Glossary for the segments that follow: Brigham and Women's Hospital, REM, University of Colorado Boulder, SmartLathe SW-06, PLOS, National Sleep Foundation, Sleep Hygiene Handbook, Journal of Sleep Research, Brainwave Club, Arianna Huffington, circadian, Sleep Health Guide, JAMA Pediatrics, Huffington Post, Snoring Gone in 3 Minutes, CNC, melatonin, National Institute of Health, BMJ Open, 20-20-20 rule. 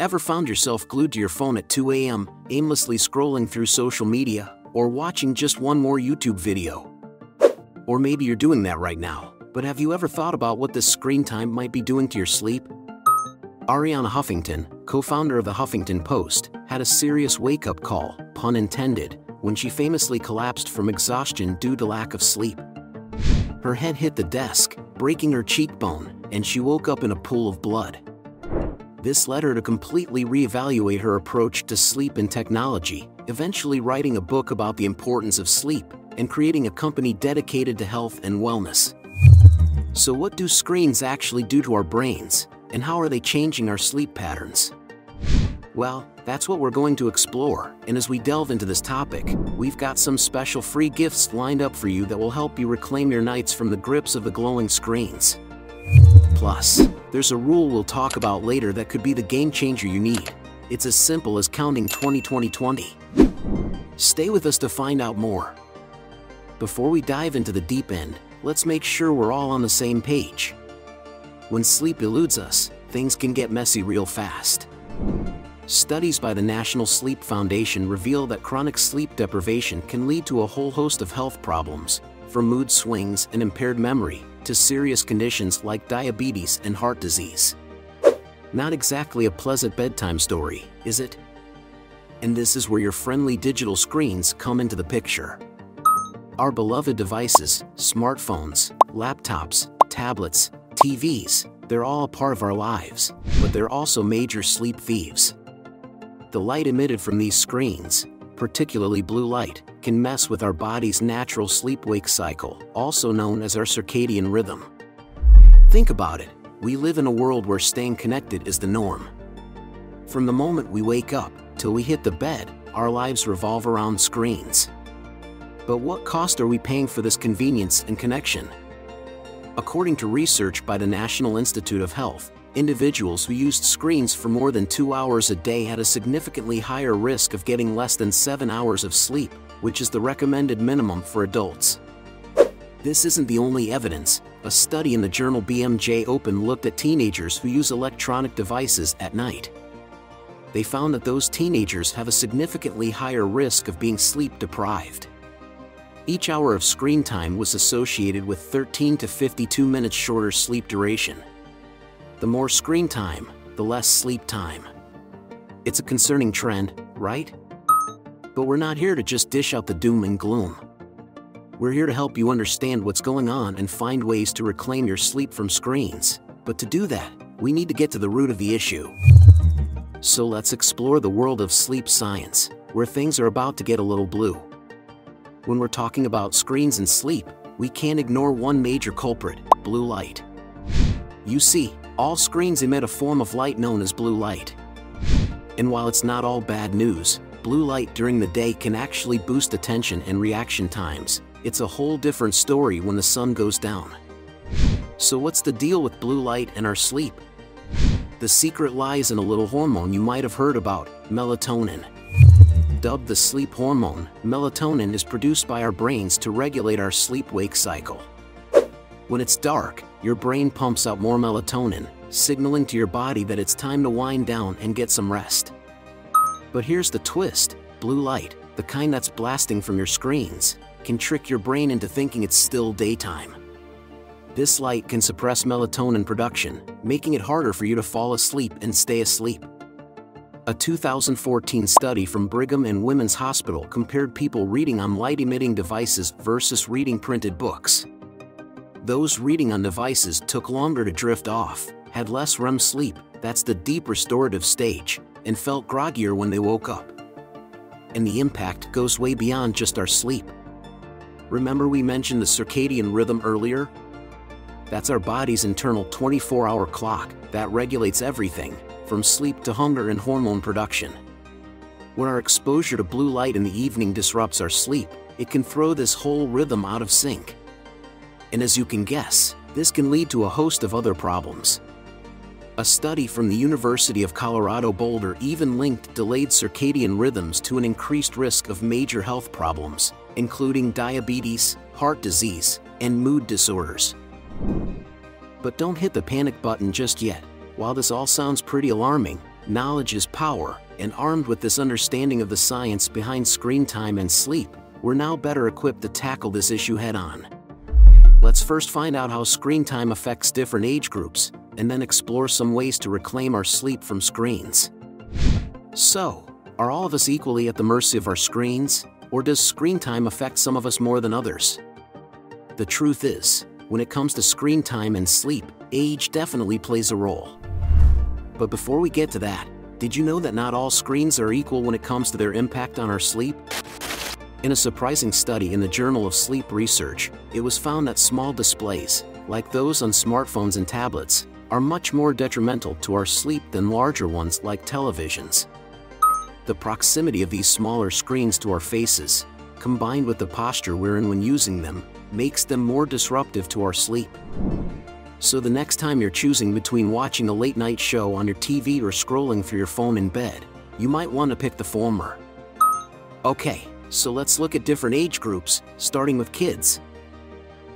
ever found yourself glued to your phone at 2 a.m., aimlessly scrolling through social media, or watching just one more YouTube video? Or maybe you're doing that right now, but have you ever thought about what this screen time might be doing to your sleep? Arianna Huffington, co-founder of the Huffington Post, had a serious wake-up call, pun intended, when she famously collapsed from exhaustion due to lack of sleep. Her head hit the desk, breaking her cheekbone, and she woke up in a pool of blood. This led her to completely reevaluate her approach to sleep and technology, eventually writing a book about the importance of sleep and creating a company dedicated to health and wellness. So what do screens actually do to our brains, and how are they changing our sleep patterns? Well, that's what we're going to explore, and as we delve into this topic, we've got some special free gifts lined up for you that will help you reclaim your nights from the grips of the glowing screens. Plus, there's a rule we'll talk about later that could be the game changer you need. It's as simple as counting 20-20-20. Stay with us to find out more. Before we dive into the deep end, let's make sure we're all on the same page. When sleep eludes us, things can get messy real fast. Studies by the National Sleep Foundation reveal that chronic sleep deprivation can lead to a whole host of health problems, from mood swings and impaired memory to serious conditions like diabetes and heart disease. Not exactly a pleasant bedtime story, is it? And this is where your friendly digital screens come into the picture. Our beloved devices, smartphones, laptops, tablets, TVs, they're all a part of our lives, but they're also major sleep thieves. The light emitted from these screens, particularly blue light, can mess with our body's natural sleep-wake cycle, also known as our circadian rhythm. Think about it. We live in a world where staying connected is the norm. From the moment we wake up till we hit the bed, our lives revolve around screens. But what cost are we paying for this convenience and connection? According to research by the National Institute of Health, individuals who used screens for more than 2 hours a day had a significantly higher risk of getting less than 7 hours of sleep, which is the recommended minimum for adults. This isn't the only evidence. A study in the journal BMJ Open looked at teenagers who use electronic devices at night. They found that those teenagers have a significantly higher risk of being sleep deprived. Each hour of screen time was associated with 13 to 52 minutes shorter sleep duration. The more screen time, the less sleep time. It's a concerning trend, right? But we're not here to just dish out the doom and gloom. We're here to help you understand what's going on and find ways to reclaim your sleep from screens. But to do that, we need to get to the root of the issue. So let's explore the world of sleep science, where things are about to get a little blue. When we're talking about screens and sleep, we can't ignore one major culprit: blue light. You see, all screens emit a form of light known as blue light. And while it's not all bad news, blue light during the day can actually boost attention and reaction times. It's a whole different story when the sun goes down. So what's the deal with blue light and our sleep? The secret lies in a little hormone you might have heard about, melatonin. Dubbed the sleep hormone, melatonin is produced by our brains to regulate our sleep-wake cycle. When it's dark, your brain pumps out more melatonin, signaling to your body that it's time to wind down and get some rest. But here's the twist: blue light, the kind that's blasting from your screens, can trick your brain into thinking it's still daytime. This light can suppress melatonin production, making it harder for you to fall asleep and stay asleep. A 2014 study from Brigham and Women's Hospital compared people reading on light-emitting devices versus reading printed books. Those reading on devices took longer to drift off, had less REM sleep, that's the deep restorative stage, and felt groggier when they woke up. And the impact goes way beyond just our sleep. Remember we mentioned the circadian rhythm earlier? That's our body's internal 24-hour clock that regulates everything, from sleep to hunger and hormone production. When our exposure to blue light in the evening disrupts our sleep, it can throw this whole rhythm out of sync. And as you can guess, this can lead to a host of other problems. A study from the University of Colorado Boulder even linked delayed circadian rhythms to an increased risk of major health problems, including diabetes, heart disease, and mood disorders. But don't hit the panic button just yet. While this all sounds pretty alarming, Knowledge is power, and armed with this understanding of the science behind screen time and sleep, we're now better equipped to tackle this issue head-on. Let's first find out how screen time affects different age groups, and then explore some ways to reclaim our sleep from screens. So, are all of us equally at the mercy of our screens, or does screen time affect some of us more than others? The truth is, when it comes to screen time and sleep, age definitely plays a role. But before we get to that, did you know that not all screens are equal when it comes to their impact on our sleep? In a surprising study in the Journal of Sleep Research, it was found that small displays, like those on smartphones and tablets, are much more detrimental to our sleep than larger ones like televisions. The proximity of these smaller screens to our faces, combined with the posture we're in when using them, makes them more disruptive to our sleep. So the next time you're choosing between watching a late-night show on your TV or scrolling through your phone in bed, you might want to pick the former. Okay, so let's look at different age groups, starting with kids.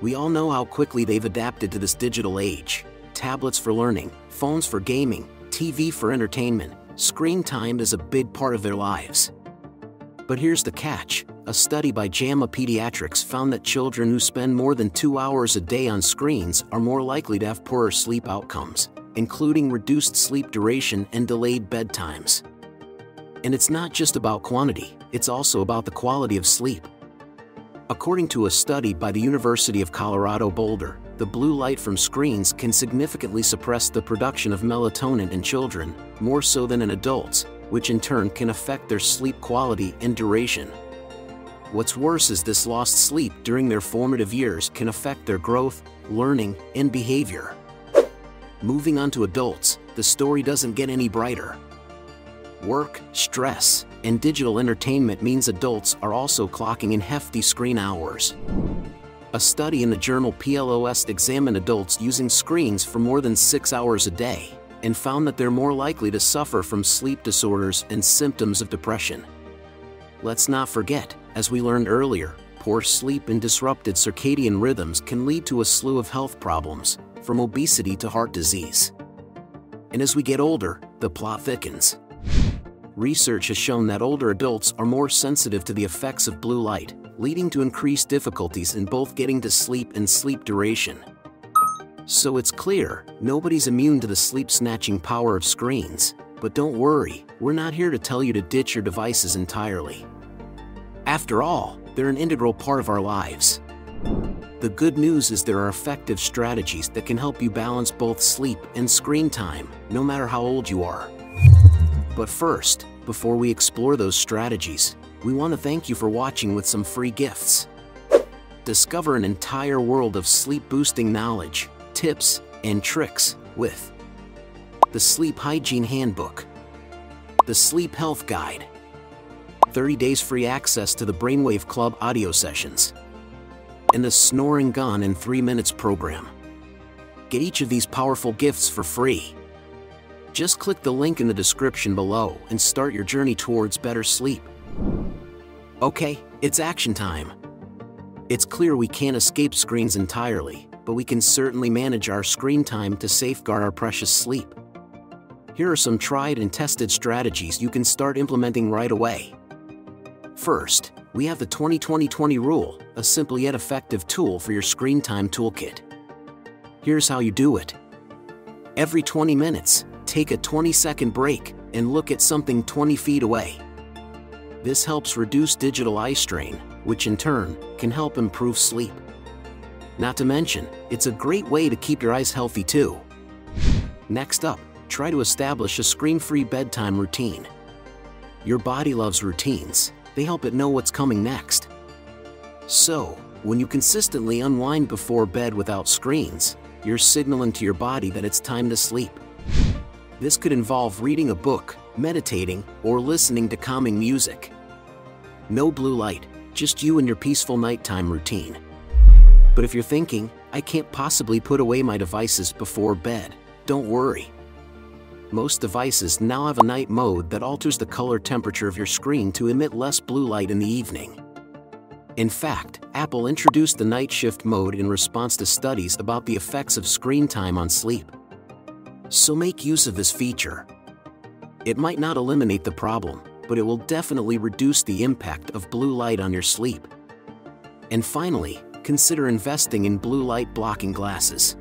We all know how quickly they've adapted to this digital age. Tablets for learning, phones for gaming, TV for entertainment. Screen time is a big part of their lives. But here's the catch. A study by JAMA Pediatrics found that children who spend more than 2 hours a day on screens are more likely to have poorer sleep outcomes, including reduced sleep duration and delayed bedtimes. And it's not just about quantity, it's also about the quality of sleep. According to a study by the University of Colorado Boulder, the blue light from screens can significantly suppress the production of melatonin in children, more so than in adults, which in turn can affect their sleep quality and duration. What's worse is this lost sleep during their formative years can affect their growth, learning, and behavior. Moving on to adults, the story doesn't get any brighter. Work, stress, and digital entertainment means adults are also clocking in hefty screen hours. A study in the journal PLOS examined adults using screens for more than 6 hours a day and found that they're more likely to suffer from sleep disorders and symptoms of depression. Let's not forget, as we learned earlier, poor sleep and disrupted circadian rhythms can lead to a slew of health problems, from obesity to heart disease. And as we get older, the plot thickens. Research has shown that older adults are more sensitive to the effects of blue light, leading to increased difficulties in both getting to sleep and sleep duration. So it's clear, nobody's immune to the sleep-snatching power of screens, but don't worry, we're not here to tell you to ditch your devices entirely. After all, they're an integral part of our lives. The good news is there are effective strategies that can help you balance both sleep and screen time, no matter how old you are. But first, before we explore those strategies, we want to thank you for watching with some free gifts. Discover an entire world of sleep-boosting knowledge, tips, and tricks with the Sleep Hygiene Handbook, the Sleep Health Guide, 30 days free access to the Brainwave Club audio sessions, and the Snoring Gone in 3 Minutes program. Get each of these powerful gifts for free. Just click the link in the description below and start your journey towards better sleep. Okay, it's action time. It's clear we can't escape screens entirely, but we can certainly manage our screen time to safeguard our precious sleep. Here are some tried and tested strategies you can start implementing right away. First, we have the 20-20-20 rule, a simple yet effective tool for your screen time toolkit. Here's how you do it. Every 20 minutes, take a 20-second break and look at something 20 feet away. This helps reduce digital eye strain, which in turn can help improve sleep. Not to mention, it's a great way to keep your eyes healthy too. Next up, try to establish a screen-free bedtime routine. Your body loves routines. They help it know what's coming next. So, when you consistently unwind before bed without screens, you're signaling to your body that it's time to sleep. This could involve reading a book, meditating, or listening to calming music. No blue light, just you and your peaceful nighttime routine. But if you're thinking, I can't possibly put away my devices before bed, don't worry. Most devices now have a night mode that alters the color temperature of your screen to emit less blue light in the evening. In fact, Apple introduced the night shift mode in response to studies about the effects of screen time on sleep. So make use of this feature. It might not eliminate the problem, but it will definitely reduce the impact of blue light on your sleep. And finally, consider investing in blue light blocking glasses.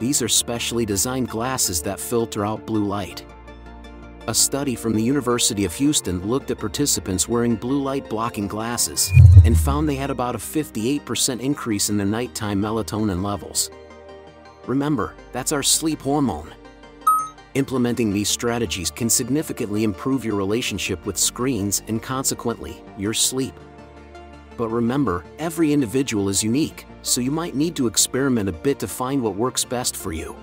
These are specially designed glasses that filter out blue light. A study from the University of Houston looked at participants wearing blue light blocking glasses and found they had about a 58% increase in their nighttime melatonin levels. Remember, that's our sleep hormone. Implementing these strategies can significantly improve your relationship with screens and consequently, your sleep. But remember, every individual is unique, so you might need to experiment a bit to find what works best for you.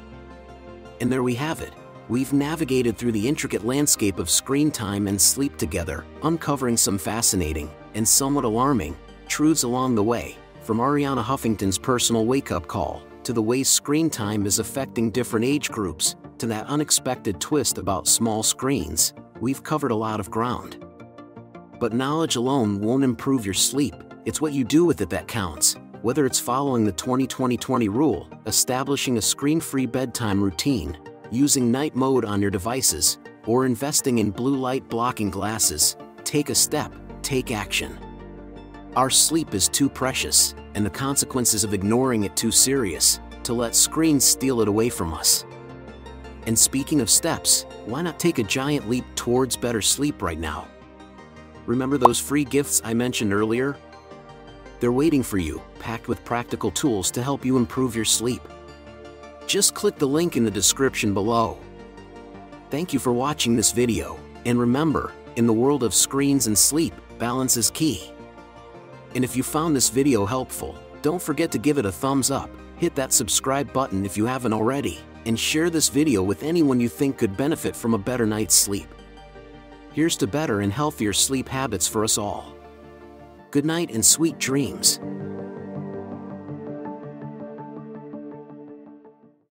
And there we have it. We've navigated through the intricate landscape of screen time and sleep together, uncovering some fascinating, and somewhat alarming, truths along the way, from Arianna Huffington's personal wake-up call, to the way screen time is affecting different age groups, to that unexpected twist about small screens. We've covered a lot of ground. But knowledge alone won't improve your sleep, it's what you do with it that counts, whether it's following the 20-20-20 rule, establishing a screen-free bedtime routine, using night mode on your devices, or investing in blue light blocking glasses. Take a step, take action. Our sleep is too precious, and the consequences of ignoring it too serious, to let screens steal it away from us. And speaking of steps, why not take a giant leap towards better sleep right now? Remember those free gifts I mentioned earlier? They're waiting for you, packed with practical tools to help you improve your sleep. Just click the link in the description below. Thank you for watching this video, and remember, in the world of screens and sleep, balance is key. And if you found this video helpful, don't forget to give it a thumbs up, hit that subscribe button if you haven't already, and share this video with anyone you think could benefit from a better night's sleep. Here's to better and healthier sleep habits for us all. Good night and sweet dreams.